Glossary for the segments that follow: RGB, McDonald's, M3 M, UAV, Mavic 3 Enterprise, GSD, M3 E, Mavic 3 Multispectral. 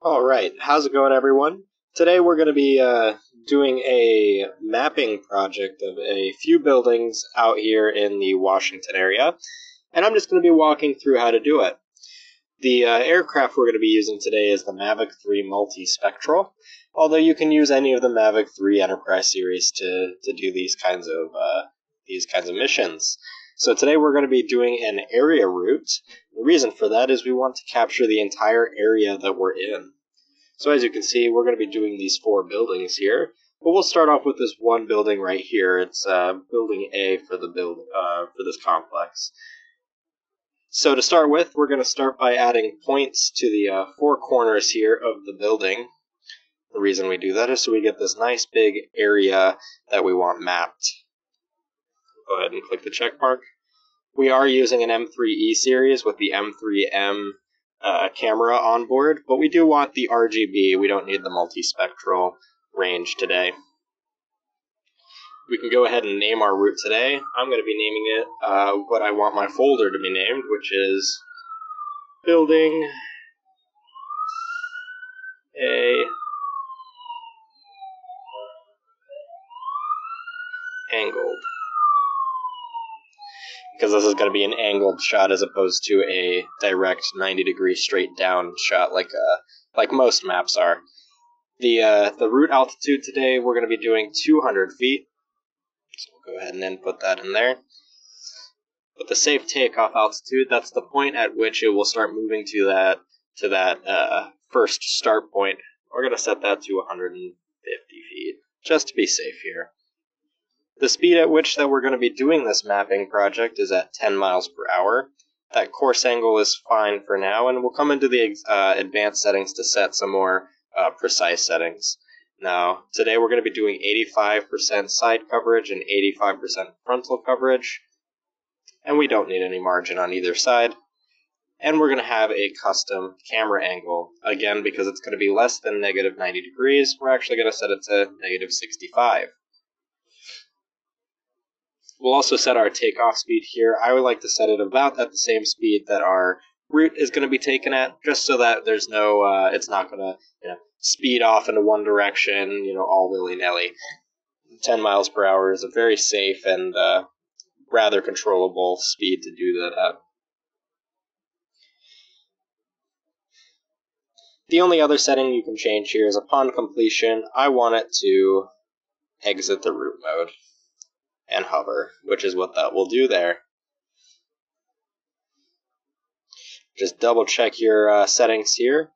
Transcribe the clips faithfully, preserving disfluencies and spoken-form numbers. Alright, how's it going everyone? Today we're going to be uh, doing a mapping project of a few buildings out here in the Washington area, and I'm just going to be walking through how to do it. The uh, aircraft we're going to be using today is the Mavic three Multispectral, although you can use any of the Mavic three Enterprise series to, to do these kinds of uh, these kinds of missions. So today we're going to be doing an area route. The reason for that is we want to capture the entire area that we're in. So as you can see, we're going to be doing these four buildings here, but we'll start off with this one building right here. It's uh, building A for the build uh, for this complex. So to start with, we're going to start by adding points to the uh, four corners here of the building. The reason we do that is so we get this nice big area that we want mapped. Go ahead and click the check mark. We are using an M three E series with the M three M uh, camera on board, but we do want the R G B. We don't need the multispectral range today. We can go ahead and name our route today. I'm going to be naming it uh, what I want my folder to be named, which is Building A Angled, because this is going to be an angled shot as opposed to a direct ninety degree straight down shot like uh, like most maps are. The, uh, the route altitude today, we're going to be doing two hundred feet, so we'll go ahead and input that in there. But the safe takeoff altitude, that's the point at which it will start moving to that, to that uh, first start point. We're going to set that to one hundred fifty feet, just to be safe here. The speed at which that we're going to be doing this mapping project is at ten miles per hour. That course angle is fine for now, and we'll come into the uh, advanced settings to set some more uh, precise settings. Now, today we're going to be doing eighty-five percent side coverage and eighty-five percent frontal coverage, and we don't need any margin on either side. And we're going to have a custom camera angle. Again, because it's going to be less than negative ninety degrees, we're actually going to set it to negative sixty-five. We'll also set our takeoff speed here. I would like to set it about at the same speed that our route is going to be taken at, just so that there's no, uh, it's not going to you know, speed off into one direction, you know, all willy-nilly. ten miles per hour is a very safe and uh, rather controllable speed to do that at. The only other setting you can change here is upon completion, I want it to exit the route mode and hover, which is what that will do there. Just double check your uh, settings here,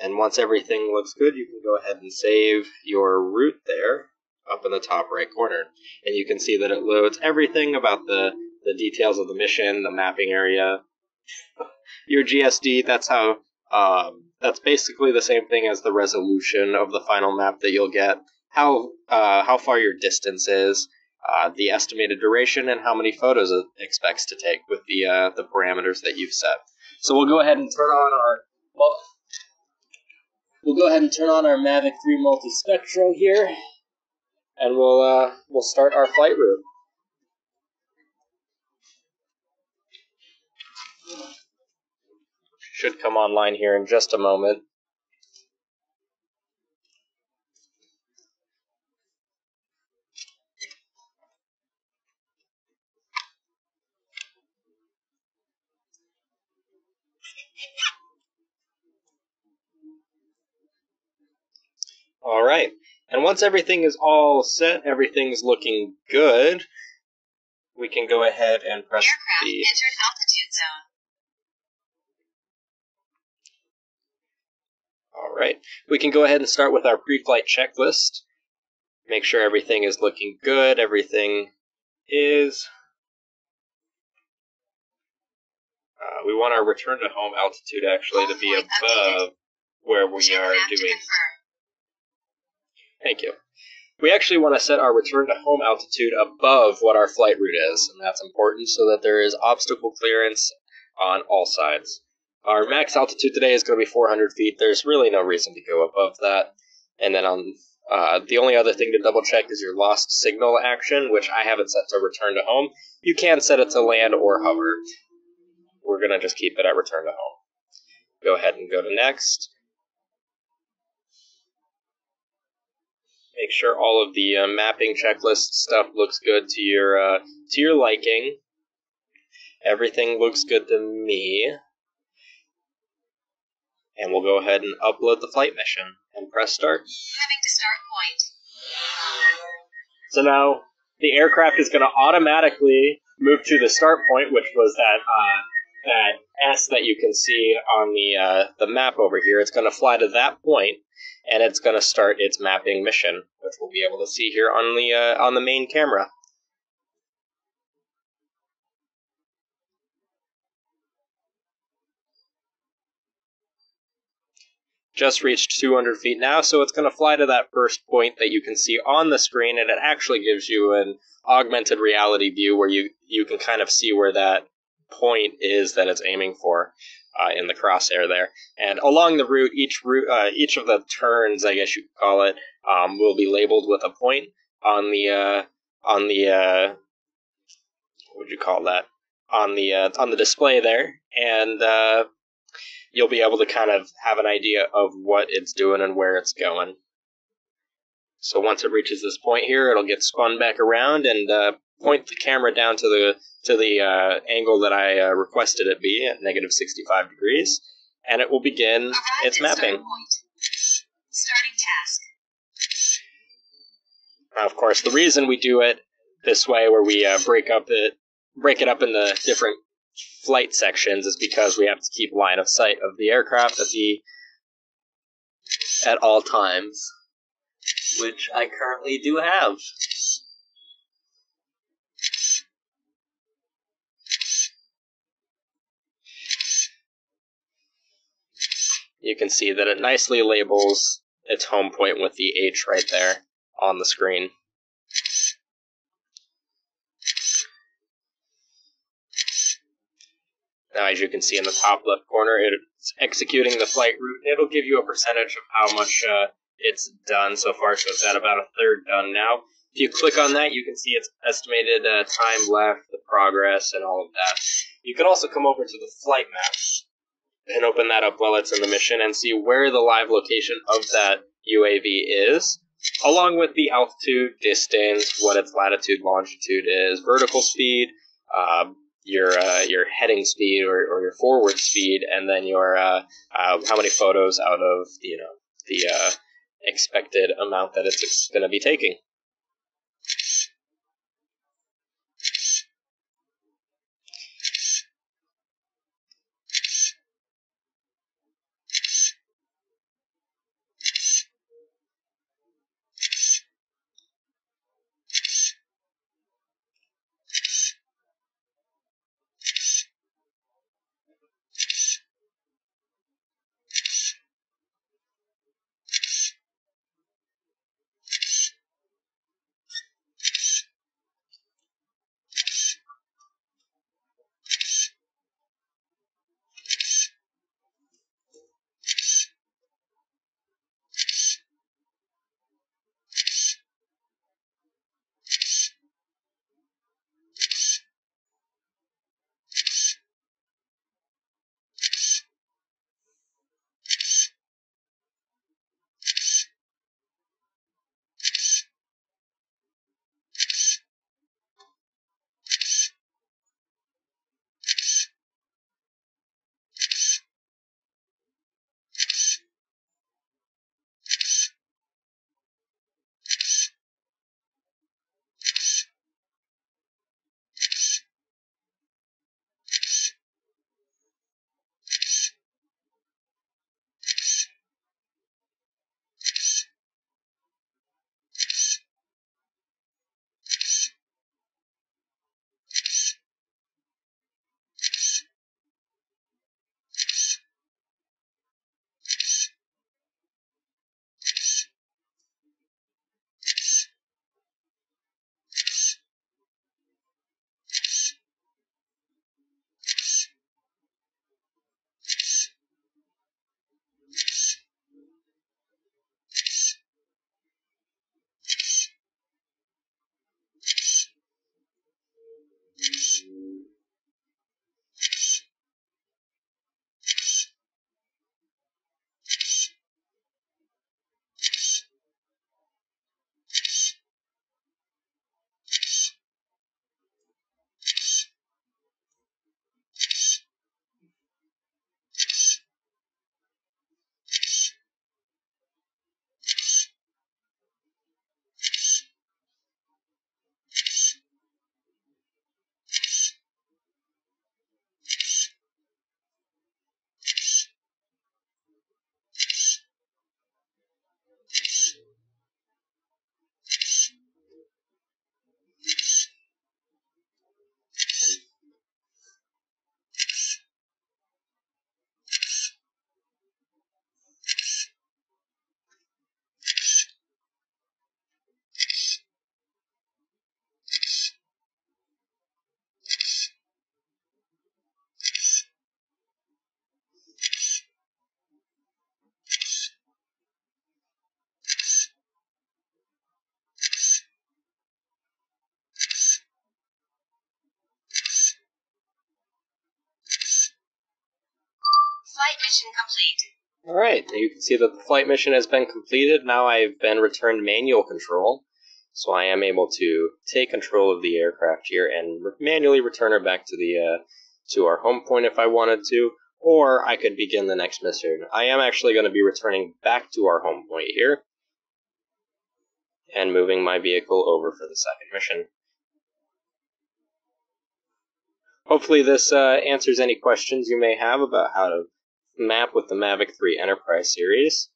and once everything looks good, you can go ahead and save your route there up in the top right corner. And you can see that it loads everything about the, the details of the mission, the mapping area, your G S D. That's how, um, that's basically the same thing as the resolution of the final map that you'll get, how, uh, how far your distance is, Uh, the estimated duration, and how many photos it expects to take with the uh, the parameters that you've set. So we'll go ahead and turn on our well, we'll go ahead and turn on our Mavic three Multispectral here, and we'll uh, we'll start our flight route. Should come online here in just a moment. All right, and once everything is all set, everything's looking good, we can go ahead and press Aircraft the... Aircraft entered altitude zone. All right, we can go ahead and start with our pre-flight checklist. Make sure everything is looking good, everything is... Uh, we want our return to home altitude, actually, to be above where we are doing... Thank you. We actually want to set our return to home altitude above what our flight route is, and that's important so that there is obstacle clearance on all sides. Our max altitude today is going to be four hundred feet. There's really no reason to go above that. And then on uh, the only other thing to double check is your lost signal action, which I haven't set to return to home. You can set it to land or hover. We're going to just keep it at return to home. Go ahead and go to next. Make sure all of the uh, mapping checklist stuff looks good to your uh, to your liking. Everything looks good to me. And we'll go ahead and upload the flight mission and press start. Having to start point. So now the aircraft is going to automatically move to the start point, which was that uh, that S that you can see on the uh, the map over here. It's going to fly to that point, and it's going to start its mapping mission, which we'll be able to see here on the uh, on the main camera. Just reached two hundred feet now, so it's going to fly to that first point that you can see on the screen, and it actually gives you an augmented reality view where you, you can kind of see where that point is that it's aiming for uh, in the crosshair there. And along the route, each route, uh, each of the turns, I guess you could call it, um, will be labeled with a point on the uh, on the uh, what would you call that on the uh, on the display there, and. Uh, You'll be able to kind of have an idea of what it's doing and where it's going. So once it reaches this point here, it'll get spun back around and uh, point the camera down to the to the uh, angle that I uh, requested it be at negative sixty-five degrees, and it will begin its mapping. Starting task. Now, of course, the reason we do it this way, where we uh, break up it break it up into different flight sections, is because we have to keep line of sight of the aircraft at the at all times, which I currently do have. You can see that it nicely labels its home point with the H right there on the screen. Now, as you can see in the top left corner, it's executing the flight route. It'll give you a percentage of how much uh, it's done so far, so it's at about a third done now. If you click on that, you can see its estimated uh, time left, the progress, and all of that. You can also come over to the flight map and open that up while it's in the mission and see where the live location of that U A V is, along with the altitude, distance, what its latitude, longitude is, vertical speed, uh, your uh, your heading speed or, or your forward speed, and then your uh, uh, how many photos out of you know the uh, expected amount that it's going to be taking. mission complete. Alright, you can see that the flight mission has been completed. Now I've been returned manual control, so I am able to take control of the aircraft here and manually return her back to the uh, to our home point if I wanted to, or I could begin the next mission. I am actually going to be returning back to our home point here and moving my vehicle over for the second mission. Hopefully this uh, answers any questions you may have about how to map with the Mavic three Enterprise series.